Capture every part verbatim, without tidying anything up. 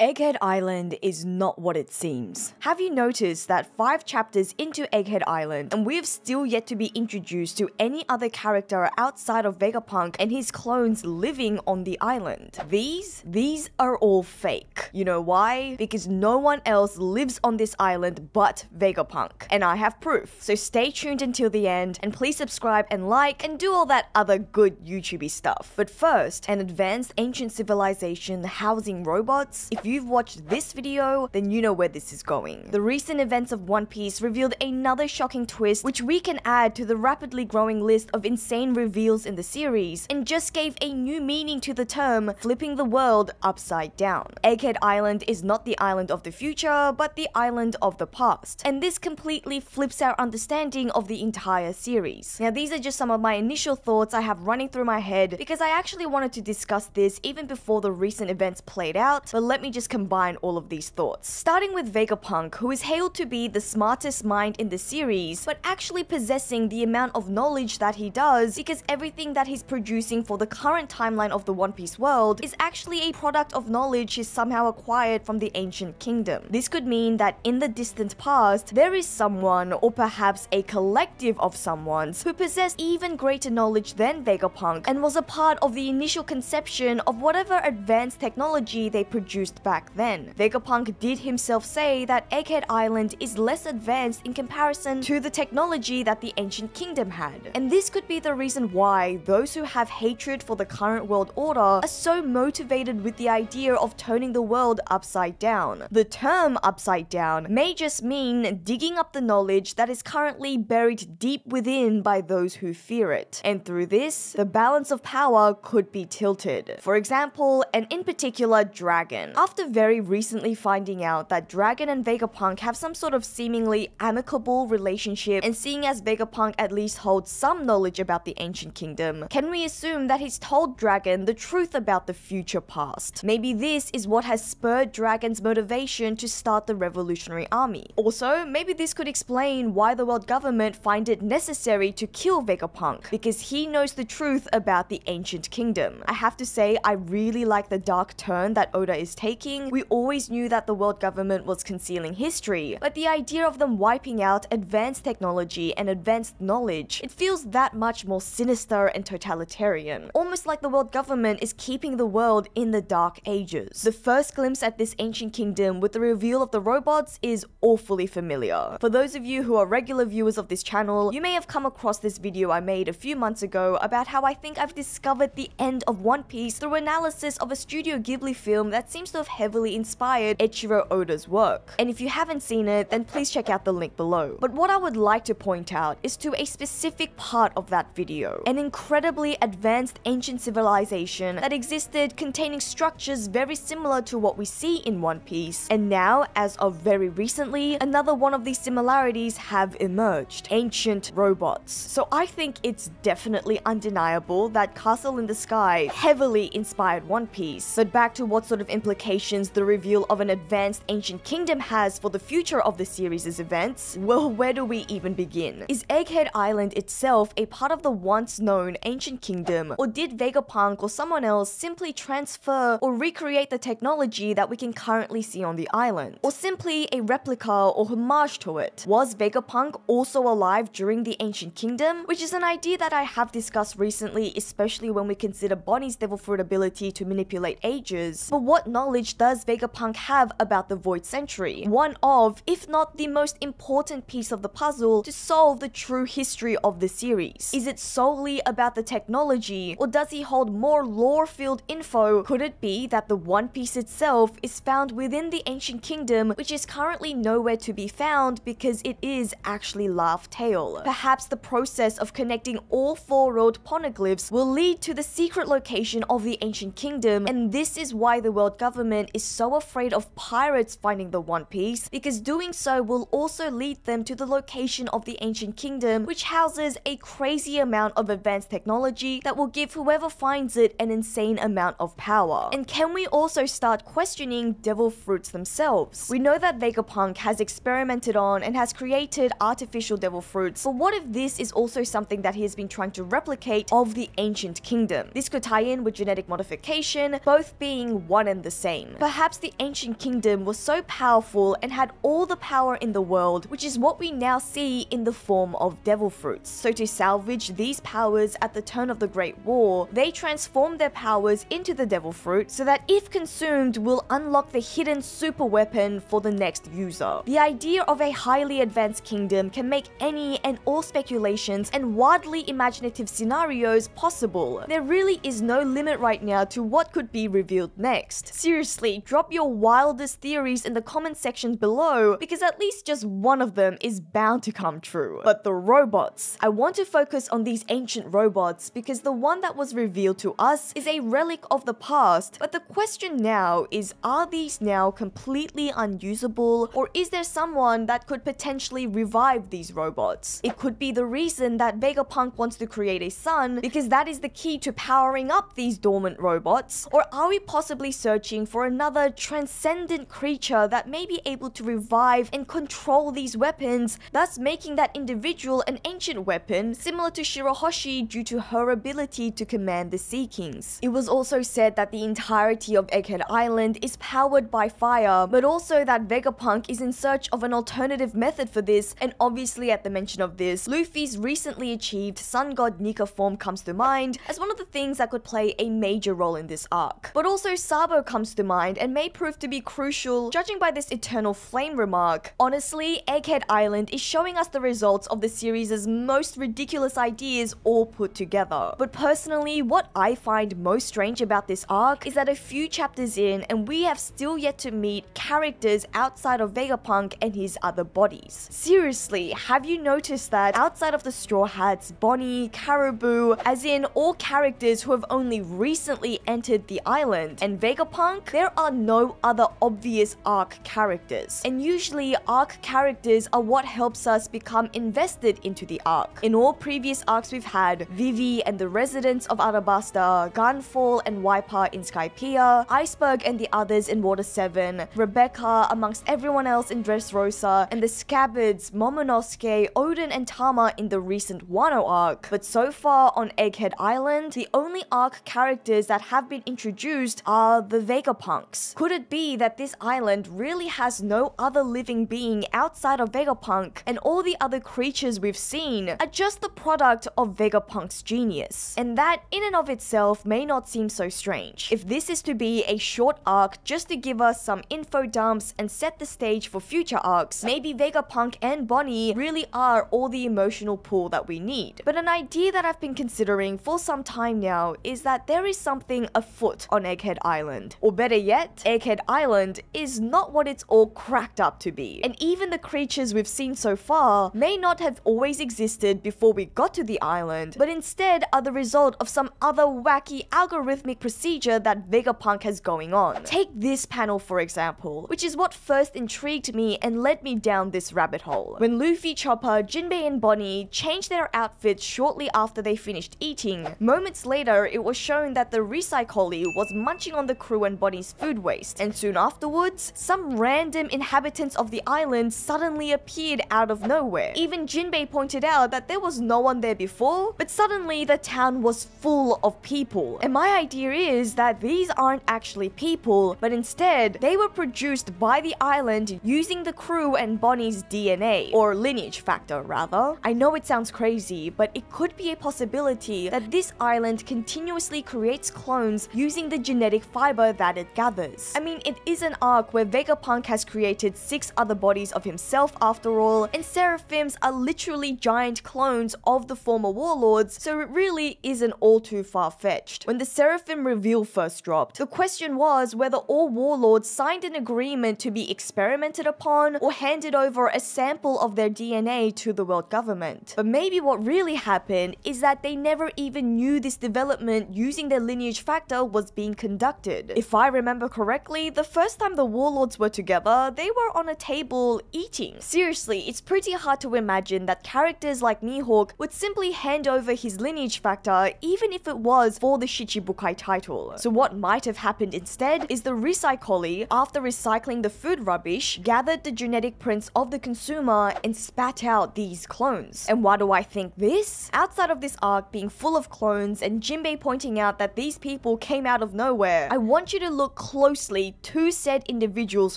Egghead Island is not what it seems. Have you noticed that five chapters into Egghead Island and we've still yet to be introduced to any other character outside of Vegapunk and his clones living on the island? These? These are all fake. You know why? Because no one else lives on this island but Vegapunk. And I have proof. So stay tuned until the end and please subscribe and like and do all that other good YouTubey stuff. But first, an advanced ancient civilization housing robots? If If you've watched this video, then you know where this is going. The recent events of One Piece revealed another shocking twist which we can add to the rapidly growing list of insane reveals in the series and just gave a new meaning to the term flipping the world upside down. Egghead Island is not the island of the future, but the island of the past. And this completely flips our understanding of the entire series. Now these are just some of my initial thoughts I have running through my head because I actually wanted to discuss this even before the recent events played out, but let me just combine all of these thoughts. Starting with Vegapunk, who is hailed to be the smartest mind in the series, but actually possessing the amount of knowledge that he does because everything that he's producing for the current timeline of the One Piece world is actually a product of knowledge he's somehow acquired from the Ancient Kingdom. This could mean that in the distant past, there is someone, or perhaps a collective of someones, who possessed even greater knowledge than Vegapunk and was a part of the initial conception of whatever advanced technology they produced back then. Vegapunk did himself say that Egghead Island is less advanced in comparison to the technology that the Ancient Kingdom had. And this could be the reason why those who have hatred for the current world order are so motivated with the idea of turning the world upside down. The term upside down may just mean digging up the knowledge that is currently buried deep within by those who fear it. And through this, the balance of power could be tilted. For example, and in particular, Dragon. After After very recently finding out that Dragon and Vegapunk have some sort of seemingly amicable relationship and seeing as Vegapunk at least holds some knowledge about the Ancient Kingdom, can we assume that he's told Dragon the truth about the future past? Maybe this is what has spurred Dragon's motivation to start the Revolutionary Army. Also, maybe this could explain why the world government find it necessary to kill Vegapunk, because he knows the truth about the Ancient Kingdom. I have to say, I really like the dark turn that Oda is taking. We always knew that the world government was concealing history, but the idea of them wiping out advanced technology and advanced knowledge, it feels that much more sinister and totalitarian. Almost like the world government is keeping the world in the dark ages. The first glimpse at this Ancient Kingdom with the reveal of the robots is awfully familiar. For those of you who are regular viewers of this channel, you may have come across this video I made a few months ago about how I think I've discovered the end of One Piece through analysis of a Studio Ghibli film that seems to have heavily inspired Echiro Oda's work. And if you haven't seen it, then please check out the link below. But what I would like to point out is to a specific part of that video. An incredibly advanced ancient civilization that existed containing structures very similar to what we see in One Piece. And now, as of very recently, another one of these similarities have emerged. Ancient robots. So I think it's definitely undeniable that Castle in the Sky heavily inspired One Piece. But back to what sort of implications the reveal of an advanced Ancient Kingdom has for the future of the series' events, well, where do we even begin? Is Egghead Island itself a part of the once known Ancient Kingdom, or did Vegapunk or someone else simply transfer or recreate the technology that we can currently see on the island? Or simply a replica or homage to it? Was Vegapunk also alive during the Ancient Kingdom? Which is an idea that I have discussed recently, especially when we consider Bonnie's devil fruit ability to manipulate ages. But what knowledge does Vegapunk have about the Void Century? One of, if not the most important piece of the puzzle to solve the true history of the series. Is it solely about the technology, or does he hold more lore-filled info? Could it be that the One Piece itself is found within the Ancient Kingdom, which is currently nowhere to be found because it is actually Laugh Tale? Perhaps the process of connecting all four old Poneglyphs will lead to the secret location of the Ancient Kingdom, and this is why the world government is so afraid of pirates finding the One Piece, because doing so will also lead them to the location of the Ancient Kingdom, which houses a crazy amount of advanced technology that will give whoever finds it an insane amount of power. And can we also start questioning devil fruits themselves? We know that Vegapunk has experimented on and has created artificial devil fruits, but what if this is also something that he has been trying to replicate of the Ancient Kingdom? This could tie in with genetic modification, both being one and the same. game. Perhaps the Ancient Kingdom was so powerful and had all the power in the world, which is what we now see in the form of devil fruits. So to salvage these powers at the turn of the Great War, they transformed their powers into the devil fruit so that if consumed will unlock the hidden super weapon for the next user. The idea of a highly advanced kingdom can make any and all speculations and wildly imaginative scenarios possible. There really is no limit right now to what could be revealed next. Seriously, drop your wildest theories in the comment section below, because at least just one of them is bound to come true. But the robots. I want to focus on these ancient robots because the one that was revealed to us is a relic of the past, but the question now is, are these now completely unusable, or is there someone that could potentially revive these robots? It could be the reason that Vegapunk wants to create a sun, because that is the key to powering up these dormant robots. Or are we possibly searching for another transcendent creature that may be able to revive and control these weapons, thus making that individual an ancient weapon, similar to Shirohoshi due to her ability to command the Sea Kings? It was also said that the entirety of Egghead Island is powered by fire, but also that Vegapunk is in search of an alternative method for this, and obviously at the mention of this, Luffy's recently achieved Sun God Nika form comes to mind as one of the things that could play a major role in this arc. But also Sabo comes to mind and may prove to be crucial, judging by this eternal flame remark. Honestly, Egghead Island is showing us the results of the series' most ridiculous ideas all put together. But personally, what I find most strange about this arc is that a few chapters in and we have still yet to meet characters outside of Vegapunk and his other bodies. Seriously, have you noticed that outside of the Straw Hats, Bonnie, Caribou, as in all characters who have only recently entered the island, and Vegapunk, there are no other obvious arc characters. And usually arc characters are what helps us become invested into the arc. In all previous arcs we've had Vivi and the residents of Alabasta, Gunfall and Waipa in Skypiea, Iceberg and the others in Water seven, Rebecca amongst everyone else in Dressrosa, and the Scabbards, Momonosuke, Odin and Tama in the recent Wano arc. But so far on Egghead Island, the only arc characters that have been introduced are the Vegapunks. Could it be that this island really has no other living being outside of Vegapunk, and all the other creatures we've seen are just the product of Vegapunk's genius? And that in and of itself may not seem so strange, if this is to be a short arc just to give us some info dumps and set the stage for future arcs. Maybe Vegapunk and Bonnie really are all the emotional pool that we need. But an idea that I've been considering for some time now is that there is something afoot on Egghead Island. Or better yet, Egghead Island is not what it's all cracked up to be. And even the creatures we've seen so far may not have always existed before we got to the island, but instead are the result of some other wacky algorithmic procedure that Vegapunk has going on. Take this panel for example, which is what first intrigued me and led me down this rabbit hole. When Luffy, Chopper, Jinbei and Bonnie changed their outfits shortly after they finished eating, moments later it was shown that the Recycoli was munching on the crew and Bonnie's food waste, and soon afterwards, some random inhabitants of the island suddenly appeared out of nowhere. Even Jinbei pointed out that there was no one there before, but suddenly the town was full of people. And my idea is that these aren't actually people, but instead they were produced by the island using the crew and Bonnie's D N A, or lineage factor rather. I know it sounds crazy, but it could be a possibility that this island continuously creates clones using the genetic fiber that it gathers. I mean, it is an arc where Vegapunk has created six other bodies of himself after all, and Seraphims are literally giant clones of the former warlords, so it really isn't all too far-fetched. When the Seraphim reveal first dropped, the question was whether all warlords signed an agreement to be experimented upon or handed over a sample of their D N A to the world government. But maybe what really happened is that they never even knew this development using their lineage factor was being conducted. If I remember correctly, the first time the warlords were together, they were on a table eating. Seriously, it's pretty hard to imagine that characters like Mihawk would simply hand over his lineage factor even if it was for the Shichibukai title. So what might have happened instead is the Recycoli, after recycling the food rubbish, gathered the genetic prints of the consumer and spat out these clones. And why do I think this? Outside of this arc being full of clones and Jinbei pointing out that these people came out of nowhere, I want you to look look closely, two said individuals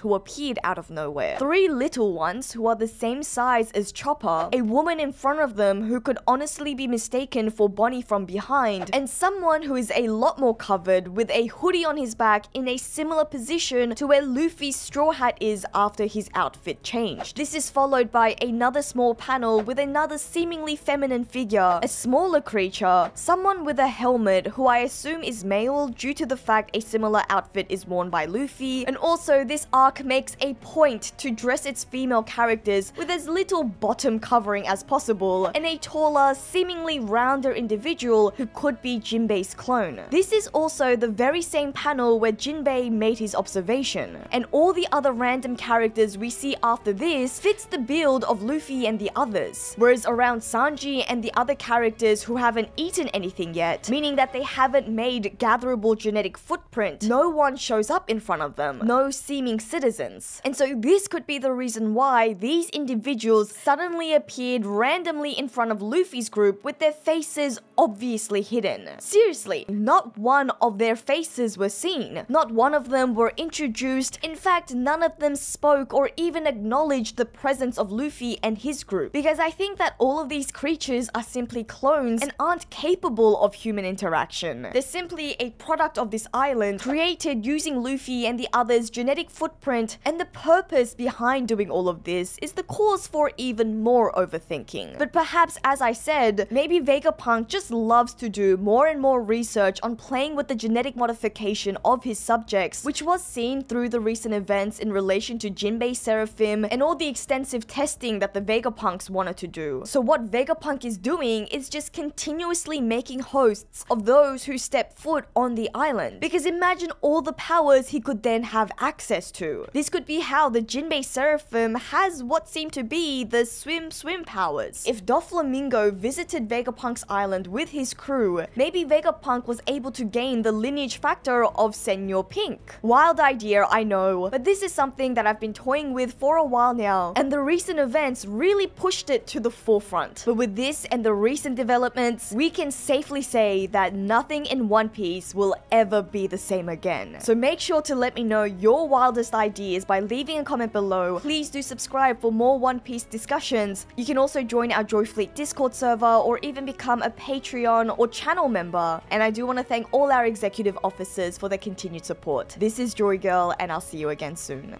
who appeared out of nowhere. Three little ones who are the same size as Chopper, a woman in front of them who could honestly be mistaken for Bonnie from behind, and someone who is a lot more covered with a hoodie on his back in a similar position to where Luffy's straw hat is after his outfit changed. This is followed by another small panel with another seemingly feminine figure, a smaller creature, someone with a helmet who I assume is male due to the fact a similar outfit is worn by Luffy, and also this arc makes a point to dress its female characters with as little bottom covering as possible, and a taller, seemingly rounder individual who could be Jinbei's clone. This is also the very same panel where Jinbei made his observation, and all the other random characters we see after this fits the build of Luffy and the others, whereas around Sanji and the other characters who haven't eaten anything yet, meaning that they haven't made gatherable genetic footprint, no one shows up in front of them, no seeming citizens. And so this could be the reason why these individuals suddenly appeared randomly in front of Luffy's group with their faces obviously hidden. Seriously, not one of their faces were seen, not one of them were introduced, in fact none of them spoke or even acknowledged the presence of Luffy and his group, because I think that all of these creatures are simply clones and aren't capable of human interaction. They're simply a product of this island, created using Luffy and the others' genetic footprint, and the purpose behind doing all of this is the cause for even more overthinking. But perhaps, as I said, maybe Vegapunk just loves to do more and more research on playing with the genetic modification of his subjects, which was seen through the recent events in relation to Jinbei Seraphim and all the extensive testing that the Vegapunks wanted to do. So what Vegapunk is doing is just continuously making hosts of those who step foot on the island, because imagine all the powers he could then have access to. This could be how the Jinbei Seraphim has what seem to be the swim swim powers. If Doflamingo visited Vegapunk's island with his crew, maybe Vegapunk was able to gain the lineage factor of Senor Pink. Wild idea, I know, but this is something that I've been toying with for a while now, and the recent events really pushed it to the forefront. But with this and the recent developments, we can safely say that nothing in One Piece will ever be the same again. So make sure to let me know your wildest ideas by leaving a comment below. Please do subscribe for more One Piece discussions. You can also join our Joyfleet Discord server or even become a Patreon or channel member. And I do want to thank all our executive officers for their continued support. This is Joy Girl, and I'll see you again soon.